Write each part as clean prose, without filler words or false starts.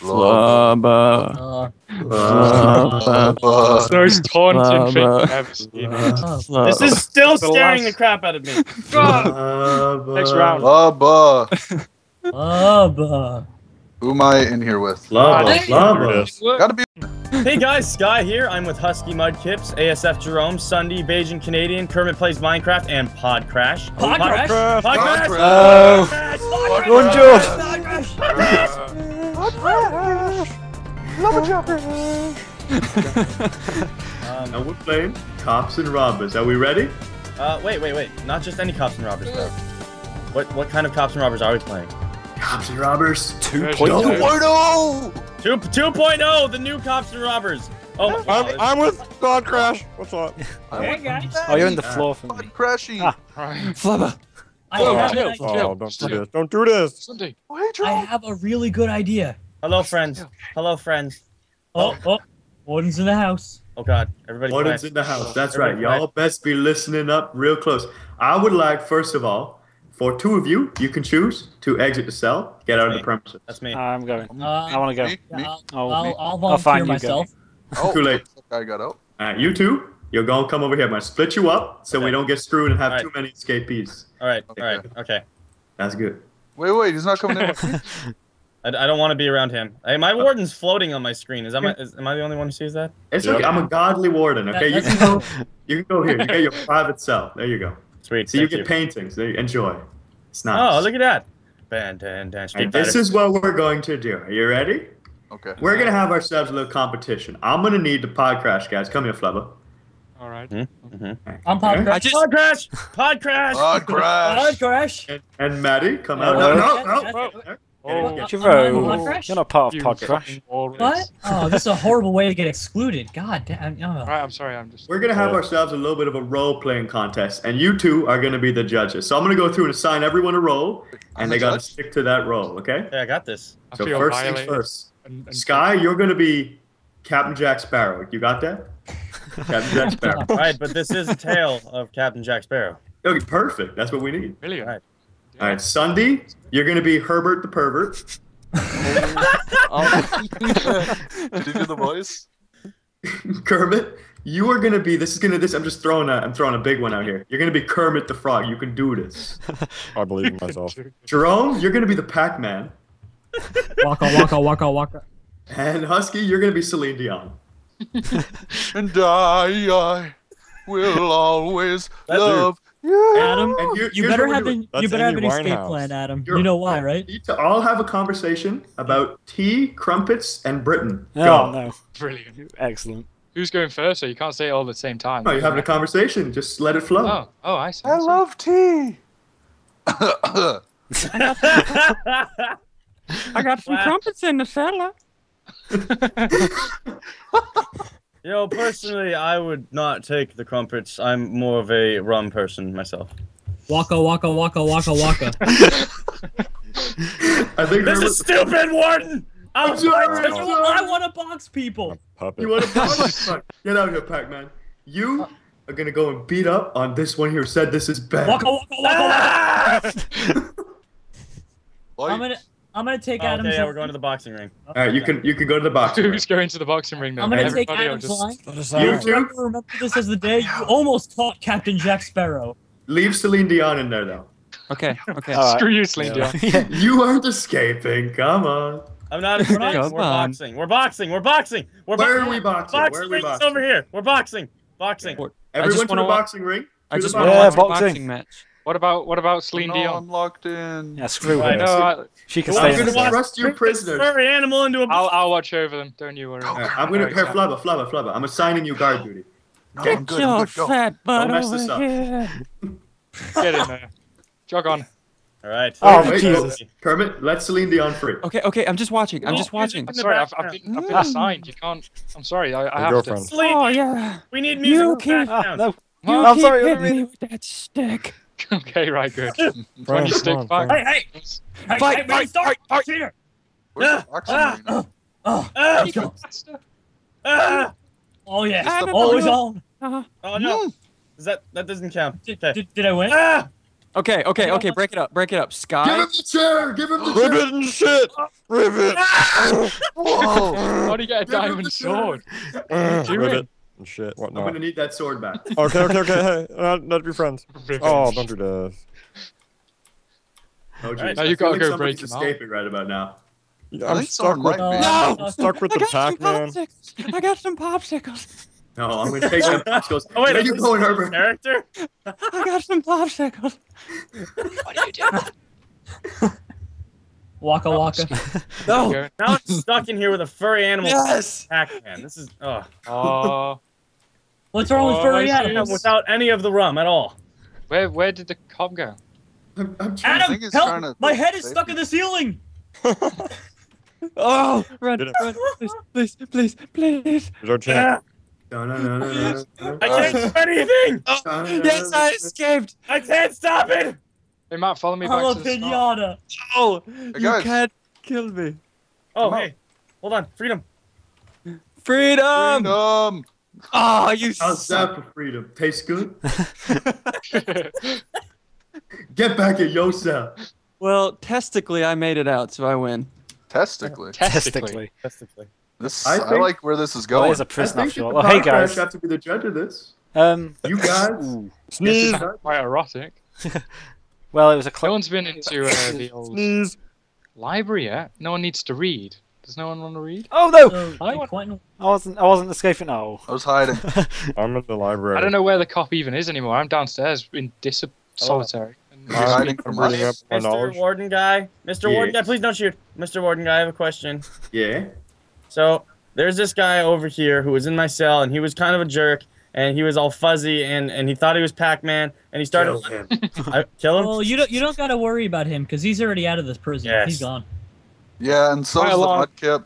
Flubba. Flubba. Starts taunting Finn. This is still staring the crap out of me. Flubba. Next round. Flubba. Flubba. Who am I in here with? Flubba. Flubba. Gotta be. Hey guys, Sky here. I'm with Husky Mudkips, ASF Jerome, SSundee, Bajan Canadian, Kermit Plays Minecraft, and Podcrash. Podcrash? Podcrash! Podcrash! Podcrash! Podcrash! Podcrash! Now we're playing Cops and Robbers. Are we ready? Wait. Not just any Cops and Robbers, though. What kind of Cops and Robbers are we playing? Cops and Robbers 2.0! 2.0, the new Cops and Robbers. Oh, my God. I'm with Podcrash. What's up? Hey, guys. Oh, you're in the floor for me. Podcrashy. Flubber. Oh, don't do this. Don't do this. SSundee. I have a really good idea. Hello, friends. Hello, friends. Oh. Warden's in the house. Oh, God. Everybody. Warden's in the house. That's right. Y'all best be listening up real close. I would like, first of all, for two of you, you can choose to exit the cell, get out of the premises. That's me. I'm going. I want to go. Me? I'll volunteer myself. Oh, too late. I got out. All right, you two, you're going to come over here. I'm going to split you up so we don't get screwed and have too many escapees. All right, okay. That's good. Wait, he's not coming in. I don't want to be around him. Hey, my warden's floating on my screen. Am I the only one who sees that? It's okay. I'm a godly warden, okay? You can go, here. You get your private cell. There you go. Sweet. So you get paintings. Enjoy. It's nice. Oh, look at that. And this is what we're going to do. Are you ready? Okay. We're going to have ourselves a little competition. I'm going to need the Podcrash, guys. Come here, Flubber. All right. I'm Podcrash. Podcrash! Podcrash! Podcrash! And Maddie, come out. No. You're not part of Podcrash. What? Oh, this is a horrible way to get excluded. God damn. All right, I'm sorry. We're going to have ourselves a little bit of a role-playing contest, and you two are going to be the judges. So I'm going to go through and assign everyone a role, and they got to stick to that role, okay? Yeah, I got this. So first things first. Sky, you're going to be Captain Jack Sparrow. You got that? Captain Jack Sparrow. All right, but this is a tale of Captain Jack Sparrow. Okay, perfect. That's what we need. Really? All right. All right, SSundee, you're going to be Herbert the Pervert. Did you do the voice? Kermit, you are going to be, I'm throwing a big one out here. You're going to be Kermit the Frog. You can do this. I believe in myself. Jerome, you're going to be the Pac-Man. Waka, waka, waka, waka. And Husky, you're going to be Celine Dion. And I will always love you. Adam, you better have an escape plan, Adam. You know why, right? We need to all have a conversation about tea, crumpets, and Britain. Oh, no. Brilliant. Excellent. Who's going first? So you can't say it all at the same time. No, you're having a conversation. Just let it flow. Oh, I see. I love tea. I got some crumpets in the cellar. Yo, personally, I would not take the crumpets. I'm more of a rum person myself. Waka, waka, waka, waka, waka. I think this is stupid, Warden! I want to box people! You want to box? Get out of here, Pac-Man. You are going to go and beat up on this one here who said this is bad. Waka, waka, waka, waka! I'm gonna take Adam's. Yeah, we're going to the boxing ring. All right, you can go to the boxing ring. Who's going to the boxing ring now? I'm gonna take Adam's line. Remember this as the day you almost caught Captain Jack Sparrow. Leave Celine Dion in there though. Okay. Screw you, Celine Dion. You aren't escaping. Come on. I'm not escaping. We're boxing. Where are we boxing? Boxing ring's over here. We're boxing. Boxing. Everyone to the boxing ring. I just want a boxing match. What about Celine Dion? I'm locked in. Yeah, screw her. She can stay in. I'm going to trust you prisoners. I'll watch over them. Don't you worry. I'm going to pair Flubber. I'm assigning you guard duty. No, I'm good. Don't mess this up. Get in there. Jog on. All right. Oh, Jesus. Kermit, let Celine Dion free. Okay. I'm just watching. I'm sorry. I've been assigned. You can't. I'm sorry. I have to. Oh, yeah. We need music. You can't. I'm sorry. Hit me with that stick. Okay, right, good. Bro, you stick back. Hey! Fight! Here! Oh, yeah. Always on. Oh, no. That doesn't count. Did I win? Okay, break it up. Sky. Give him the chair! Ribbon shit! Ribbon! Whoa! How do you get a diamond sword? Ribbon and shit. I'm gonna need that sword back. Okay. Hey, not be friends. Oh, bunch of death. Oh, jeez. Now you gotta go break him out. Escaping right about now. Yeah, I'm stuck with the Pac-Man. I got some popsicles. No, I'm gonna take some popsicles. Oh, wait, are you going, Herbert? Character? I got some popsicles. What are you doing? Waka waka. No. Now I'm stuck in here with a furry animal. Yes. Pac-Man. This is. Oh. What's wrong with furry animals? Without any of the rum at all. Where did the cob go? I'm Adam, help! My head is stuck in the ceiling. Oh, run, please. There's our chance. No. I can't do anything. Oh, yes, I escaped. I can't stop it. They might follow me back to the pinata. Oh, you can't kill me. Oh, hey, hold on, freedom. Oh, you. How's that for freedom? Tastes good. Get back at yourself. Well, testically, I made it out, so I win. Testically. I like where this is going. Well, a prison after all. Well, hey guys, have to be the judge of this. You guys, sneeze. This is quite erotic. Well, it was a. No one's been into the old library yet. No one needs to read. Does no one want to read? Oh no! I wasn't escaping. No, I was hiding. I'm in the library. I don't know where the cop even is anymore. I'm downstairs in solitary. Mr. Warden guy, please don't shoot. Mr. Warden guy, I have a question. Yeah. So there's this guy over here who was in my cell, and he was kind of a jerk, and he was all fuzzy, and he thought he was Pac-Man, and he started kill him. Well, you don't gotta worry about him because he's already out of this prison. Yes. He's gone. Yeah, and so's the Mudkip,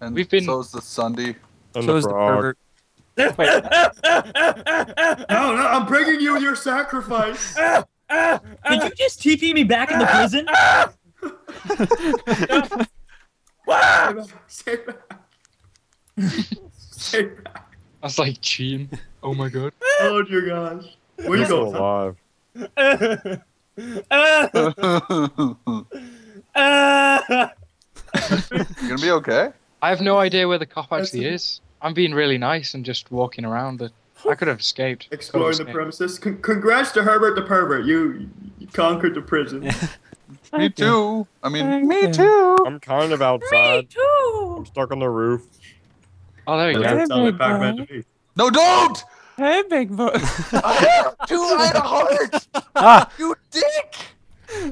and so's the SSundee, and so's the Pervert. No, I'm bringing you your sacrifice. Did you just TP me back in the prison? Stay back. I was like, cheating. Oh my god. Oh dear gosh. Where you going? Alive. You gonna be okay? I have no idea where the cop actually is. I'm being really nice and just walking around. I could have escaped. Exploring the premises. Congrats to Herbert the Pervert. You conquered the prison. Yeah. Me too. I mean, me too. I'm kind of outside. Me too. I'm stuck on the roof. Oh, there you go. Hey, no, don't! Hey, big boy. I had a heart. You dick.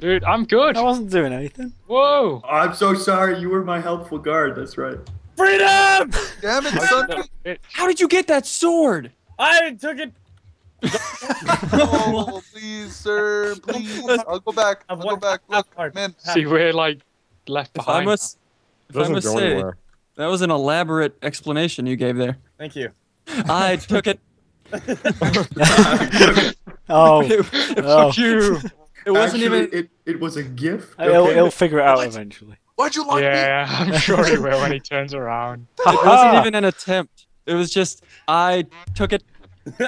Dude, I'm good. I wasn't doing anything. Whoa. Oh, I'm so sorry. You were my helpful guard. That's right. Freedom! Damn it, son! How did you get that sword? I took it. Oh, please, sir, please. I'll go back. Look, man. See, we're like left behind. I must say, anywhere. That was an elaborate explanation you gave there. Thank you. I took it. Oh, fuck you! It wasn't even. It was a gift. He'll figure it out eventually. Why'd you like me? Yeah, I'm sure he will when he turns around. It wasn't even an attempt. It was just, I took it.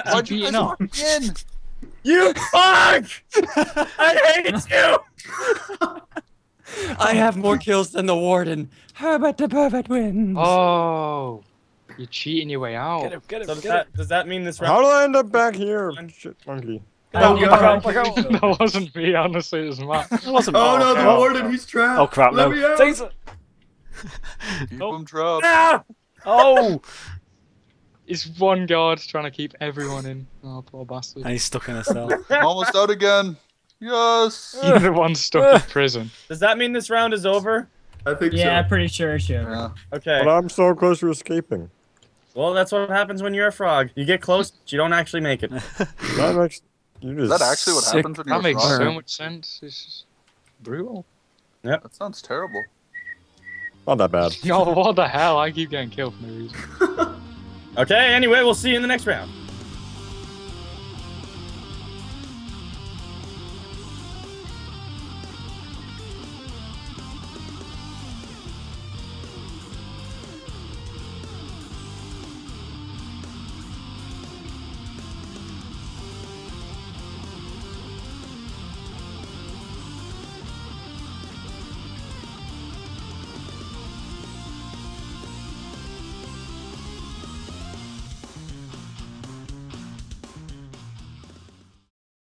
Why'd you walk in? You fuck! I hate you! I have more kills than the warden. How about the perfect wins? Oh, you're cheating your way out. Get him. Does that mean this round? How do I end up back here? Shit, monkey. That wasn't me, honestly, it was Matt. Oh no, the warden, he's trapped. Oh crap, no. Keep him trapped. Ah! Oh! It's one guard trying to keep everyone in. Oh, poor bastard. And he's stuck in a cell. I'm almost out again. Yes! You're the one stuck in prison. Does that mean this round is over? I think so. Yeah, pretty sure it's over. Yeah. Okay. But I'm so close to escaping. Well, that's what happens when you're a frog. You get close, but you don't actually make it. Is that actually what happens when you're a frog? That makes so much sense. It's just brutal. Yep. That sounds terrible. Not that bad. Yo, what the hell? I keep getting killed for no reason. Okay, anyway, we'll see you in the next round.